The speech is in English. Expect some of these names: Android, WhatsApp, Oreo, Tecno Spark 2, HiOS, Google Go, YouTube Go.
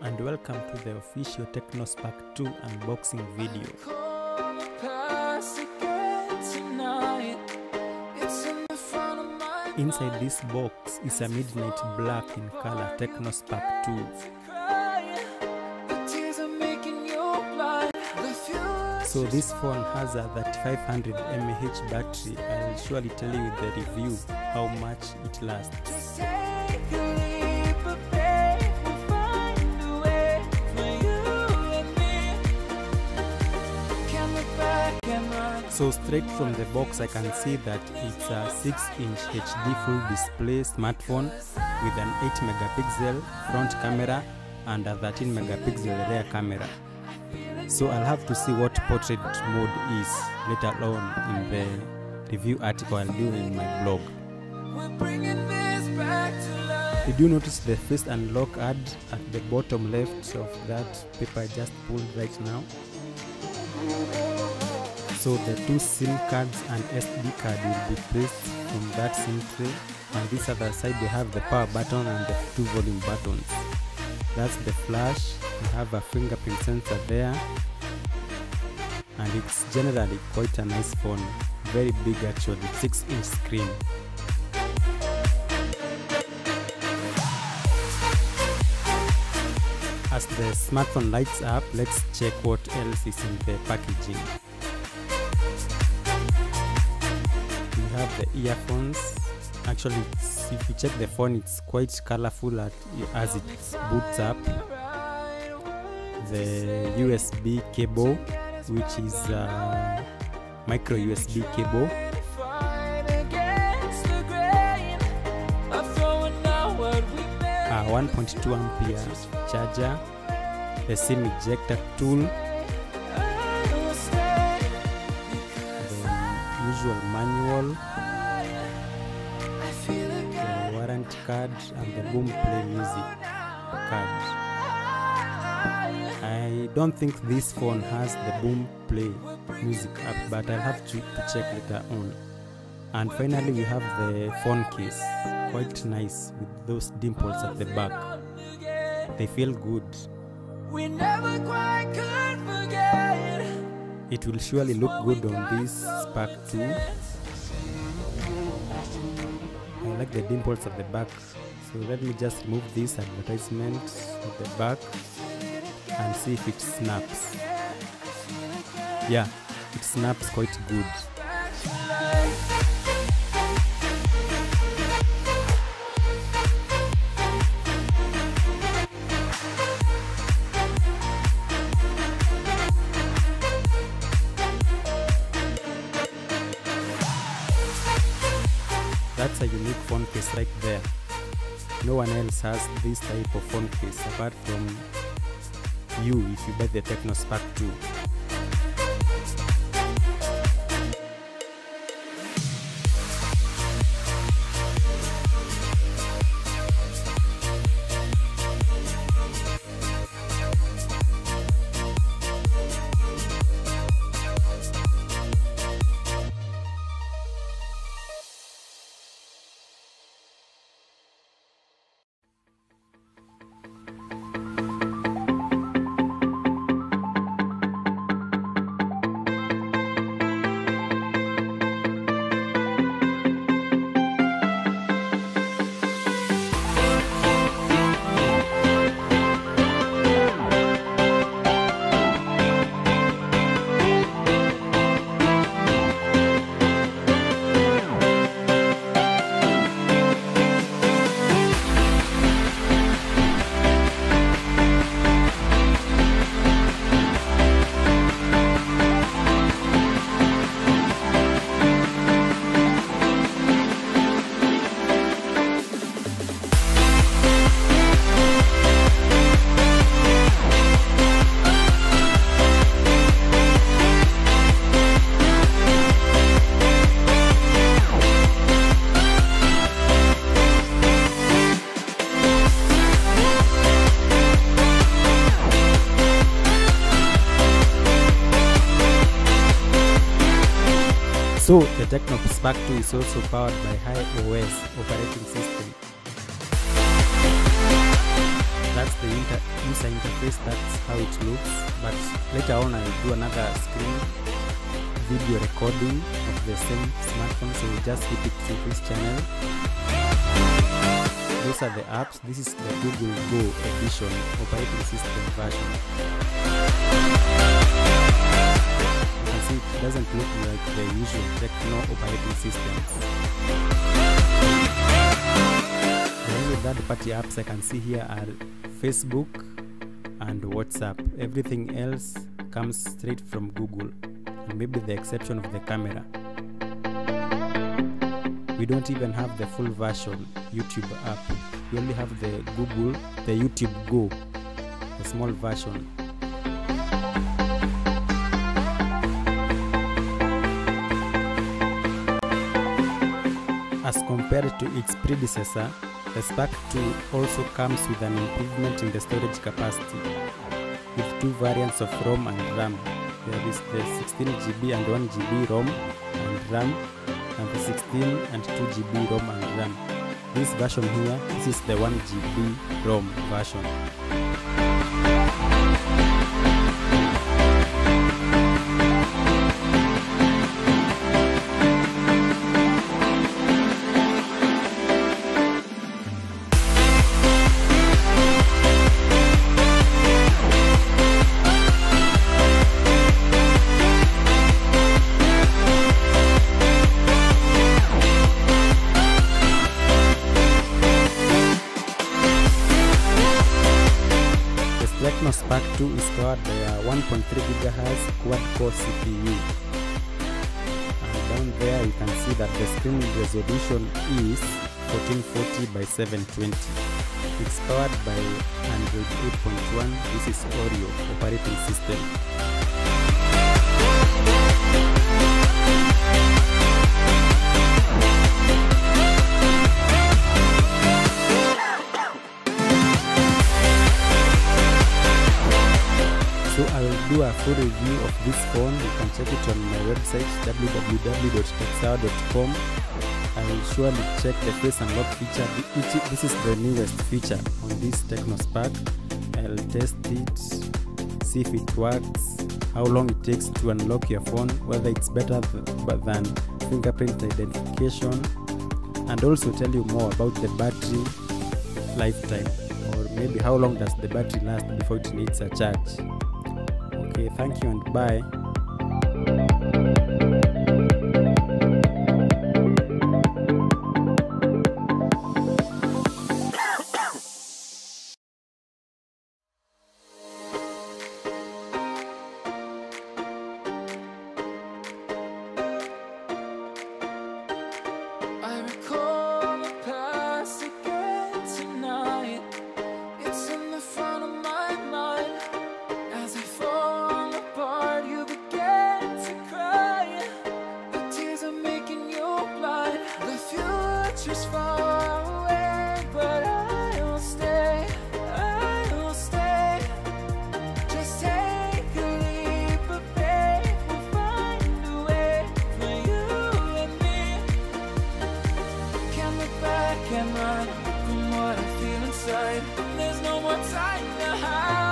Hello and welcome to the official Tecno Spark 2 unboxing video. Inside this box is a midnight black in color Tecno Spark 2. So this phone has a 3500 mAh battery. I will surely tell you in the review how much it lasts. So straight from the box I can see that it's a 6-inch HD full display smartphone with an 8-megapixel front camera and a 13-megapixel rear camera. So I'll have to see what portrait mode is later on in the review article I'll do in my blog. Did you notice the face unlock ad at the bottom left of that paper I just pulled right now? So the two SIM cards and SD card will be placed from that SIM tray, and this other side they have the power button and the two volume buttons. That's the flash. You have a fingerprint sensor there, and it's generally quite a nice phone. Very big actually, 6-inch screen. As the smartphone lights up, let's check what else is in the packaging. We have the earphones. Actually, if you check the phone, it's quite colorful as it boots up. The USB cable, which is a micro USB cable. A 1.2 ampere charger. The SIM ejector tool. Manual, the warranty card, and the Boom Play Music card. I don't think this phone has the Boom Play Music app, but I'll have to check later on. And finally, we have the phone case, quite nice with those dimples at the back. They feel good. We never quite could forget. It will surely look good on this Spark 2. I like the dimples at the back. So let me just remove this advertisement at the back and see if it snaps. Yeah, it snaps quite good. That's a unique phone case right there. No one else has this type of phone case apart from you if you buy the Tecno Spark 2. So the Tecno Spark 2 is also powered by HiOS operating system. that's the user interface, that's how it looks. But later on I will do another screen video recording of the same smartphone, so we just hit it to this channel. Those are the apps. This is the Google Go edition, operating system version. You can see it doesn't look like the usual Tecno operating systems. Third-party apps I can see here are Facebook and WhatsApp. Everything else comes straight from Google, and maybe the exception of the camera. We don't even have the full version YouTube app. We only have the YouTube Go, the small version. As compared to its predecessor, the Spark 2 also comes with an improvement in the storage capacity, with two variants of ROM and RAM. There is the 16GB and 1GB ROM and RAM, and the 16 and 2GB ROM and RAM. This version here, this is the 1GB ROM version. Tecno Spark 2 is powered by a 1.3 GHz quad-core CPU, and down there you can see that the screen resolution is 1440 by 720. It's powered by Android 8.1. This is Oreo operating system. So I will do a full review of this phone. You can check it on my website www.texao.com. I will surely check the face unlock feature. This is the newest feature on this Tecno Spark. I'll test it, see if it works, how long it takes to unlock your phone, whether it's better than fingerprint identification, and also tell you more about the battery lifetime, or maybe how long does the battery last before it needs a charge. Okay, thank you and bye. Just far away, but I'll stay, I'll stay. Just take a leap of faith, we'll find a way for you and me. Can't look back and run from what I feel inside. There's no more time to hide.